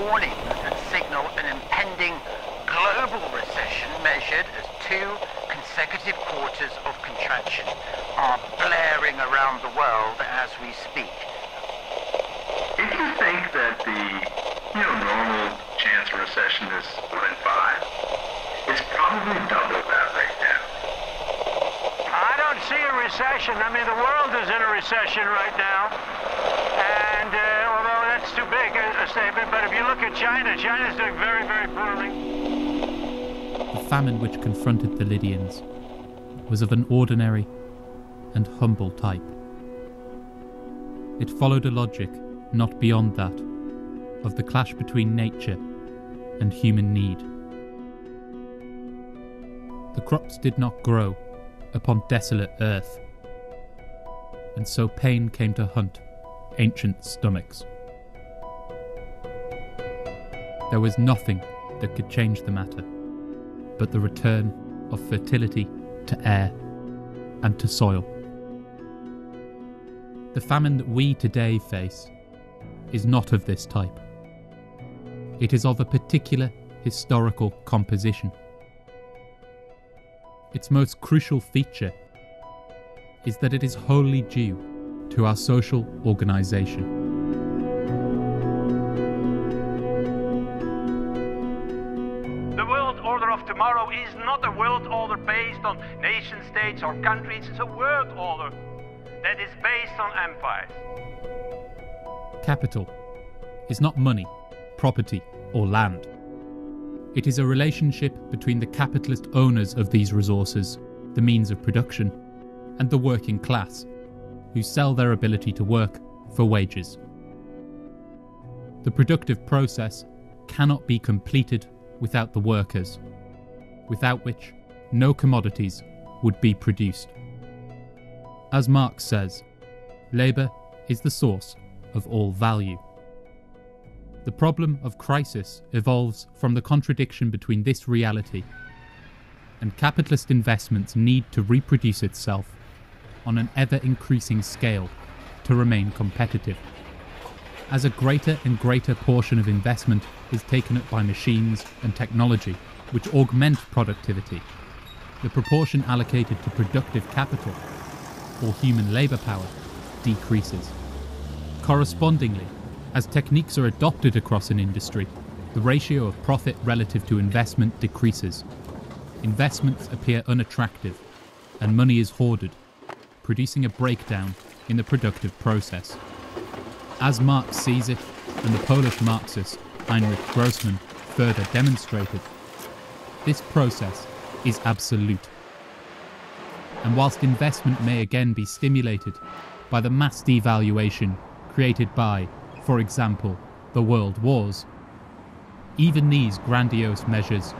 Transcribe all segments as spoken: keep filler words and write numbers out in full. warnings that signal an impending global recession measured as two consecutive quarters of contraction are blaring around the world as we speak. If you think that the, you know, normal chance of recession is one in five, it's probably double that right now. I don't see a recession. I mean, the world is in a recession right now. And uh, although that's too big a, a statement, but if you look at China, China's doing very, very poorly. The famine which confronted the Lydians was of an ordinary and humble type. It followed a logic not beyond that of the clash between nature and human need. The crops did not grow upon desolate earth, and so pain came to hunt ancient stomachs. There was nothing that could change the matter but the return of fertility to air and to soil. The famine that we today face is not of this type. It is of a particular historical composition. Its most crucial feature is that it is wholly due to our social organisation. The world order of tomorrow is not a world order based on nation states or countries. It's a world order that is based on empires. Capital is not money, property, or land. It is a relationship between the capitalist owners of these resources, the means of production, and the working class, who sell their ability to work for wages. The productive process cannot be completed without the workers, without which no commodities would be produced. As Marx says, labour is the source of all value. The problem of crisis evolves from the contradiction between this reality and capitalist investment's need to reproduce itself on an ever-increasing scale to remain competitive. As a greater and greater portion of investment is taken up by machines and technology which augment productivity, the proportion allocated to productive capital or human labour power decreases. Correspondingly, as techniques are adopted across an industry, the ratio of profit relative to investment decreases. Investments appear unattractive, and money is hoarded, producing a breakdown in the productive process. As Marx sees it, and the Polish Marxist Heinrich Grossmann further demonstrated, this process is absolute. And whilst investment may again be stimulated by the mass devaluation created by, for example, the world wars, even these grandiose measures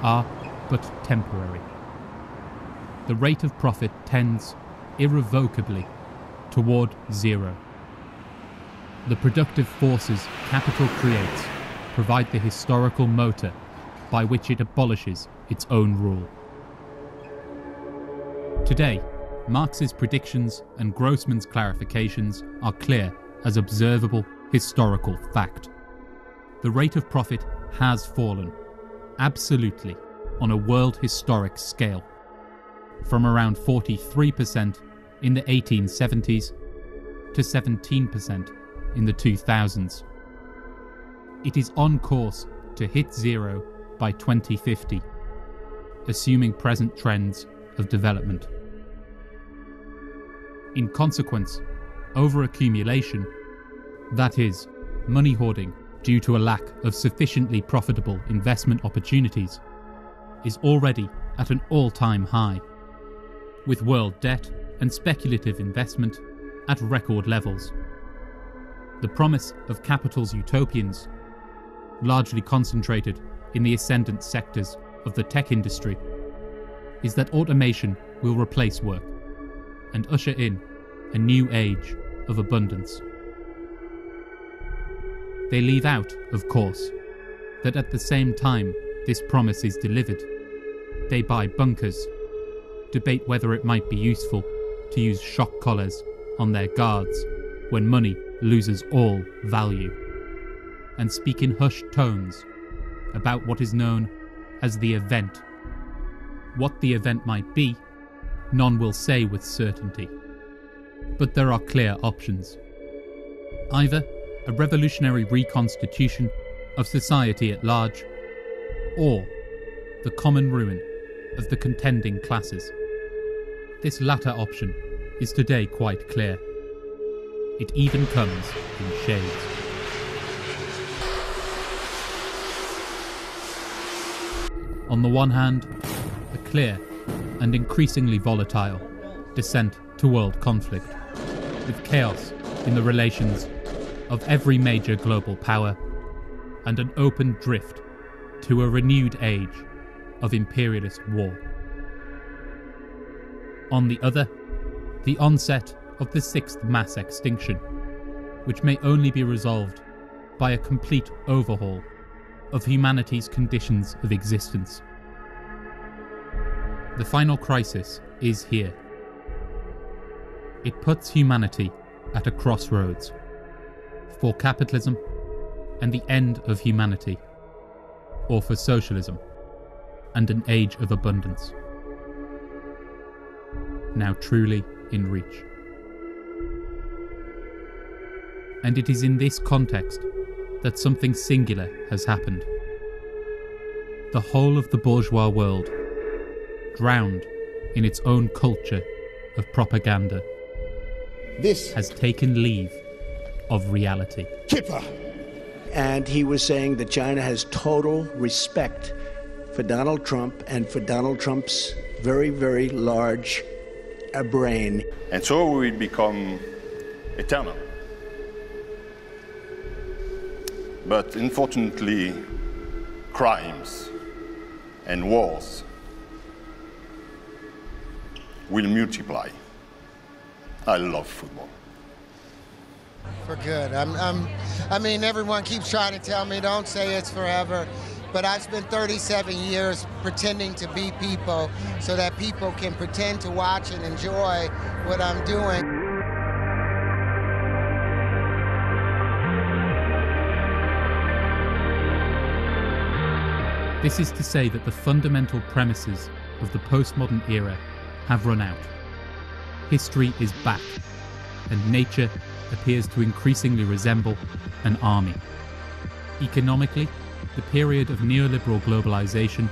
are but temporary. The rate of profit tends irrevocably toward zero. The productive forces capital creates provide the historical motor by which it abolishes its own rule. Today, Marx's predictions and Grossmann's clarifications are clear as observable historical fact. The rate of profit has fallen, absolutely, on a world historic scale, from around forty-three percent in the eighteen seventies to seventeen percent in the two thousands. It is on course to hit zero by twenty fifty, assuming present trends of development. In consequence, overaccumulation, that is, money hoarding due to a lack of sufficiently profitable investment opportunities, is already at an all-time high, with world debt and speculative investment at record levels. The promise of capital's utopians, largely concentrated in the ascendant sectors of the tech industry, is that automation will replace work and usher in a new age of abundance. They leave out, of course, that at the same time this promise is delivered, they buy bunkers, debate whether it might be useful to use shock collars on their guards when money loses all value. and speak in hushed tones about what is known as the event. What the event might be, none will say with certainty. But there are clear options. Either a revolutionary reconstitution of society at large, or the common ruin of the contending classes. This latter option is today quite clear. It even comes in shades. On the one hand, the clear and increasingly volatile descent to world conflict, with chaos in the relations of every major global power and an open drift to a renewed age of imperialist war. On the other, the onset of the sixth mass extinction, which may only be resolved by a complete overhaul of humanity's conditions of existence. The final crisis is here. It puts humanity at a crossroads for capitalism and the end of humanity, or for socialism and an age of abundance. Now truly in reach. And it is in this context that something singular has happened. The whole of the bourgeois world, drowned in its own culture of propaganda, this has taken leave of reality. Kipper! And he was saying that China has total respect for Donald Trump and for Donald Trump's very, very large a brain. And so we will become eternal. But unfortunately, crimes and wars will multiply. I love football. For good. I'm, I'm, I mean, everyone keeps trying to tell me, don't say it's forever. But I've spent thirty-seven years pretending to be people so that people can pretend to watch and enjoy what I'm doing. This is to say that the fundamental premises of the postmodern era have run out. History is back, and nature appears to increasingly resemble an army. Economically, the period of neoliberal globalization,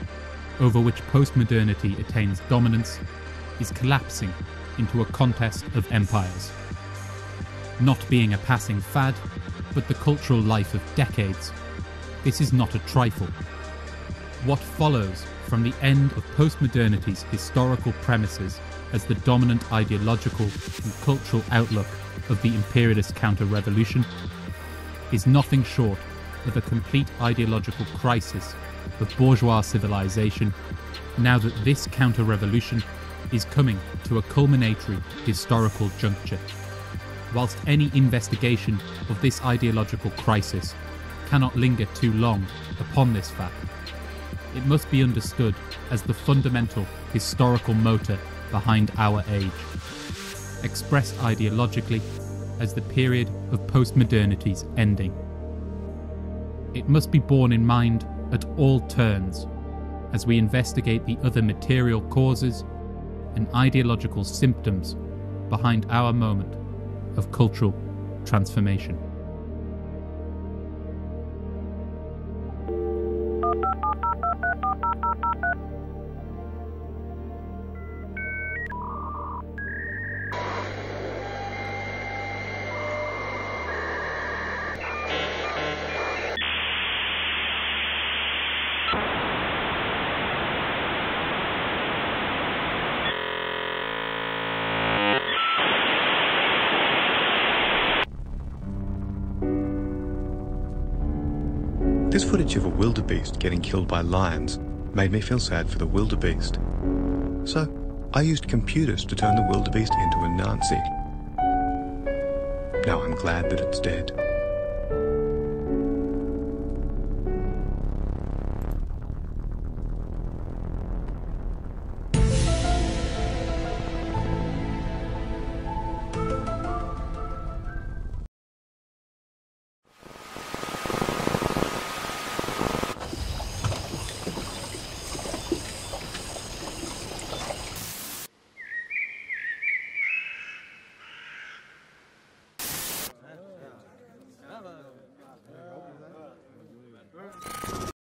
over which postmodernity attains dominance, is collapsing into a contest of empires. Not being a passing fad, but the cultural life of decades, this is not a trifle. What follows from the end of postmodernity's historical premises as the dominant ideological and cultural outlook of the imperialist counter-revolution is nothing short of a complete ideological crisis of bourgeois civilization, now that this counter-revolution is coming to a culminatory historical juncture. Whilst any investigation of this ideological crisis cannot linger too long upon this fact, it must be understood as the fundamental historical motor behind our age, expressed ideologically as the period of postmodernity's ending. It must be borne in mind at all turns as we investigate the other material causes and ideological symptoms behind our moment of cultural transformation. This footage of a wildebeest getting killed by lions made me feel sad for the wildebeest. So, I used computers to turn the wildebeest into a Nazi. Now I'm glad that it's dead.